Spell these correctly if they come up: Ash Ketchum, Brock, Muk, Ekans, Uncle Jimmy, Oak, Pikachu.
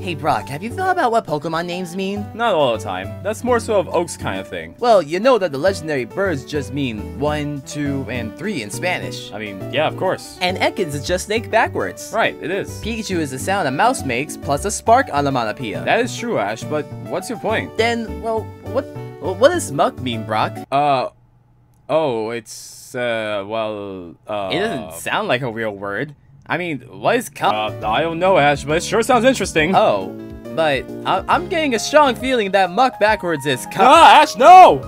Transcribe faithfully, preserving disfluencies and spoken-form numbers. Hey Brock, have you thought about what Pokemon names mean? Not all the time. That's more so of Oak's kind of thing. Well, you know that the legendary birds just mean one, two, and three in Spanish. I mean, yeah, of course. And Ekans is just snake backwards. Right, it is. Pikachu is the sound a mouse makes plus a spark onomatopoeia. That is true, Ash, but what's your point? Then, well, what, what does Muk mean, Brock? Uh, oh, it's, uh, well, uh... It doesn't sound like a real word. I mean, what is cum? Uh, I don't know, Ash, but it sure sounds interesting. Oh, but I I'm getting a strong feeling that Muk backwards is cum. Ah, Ash, no!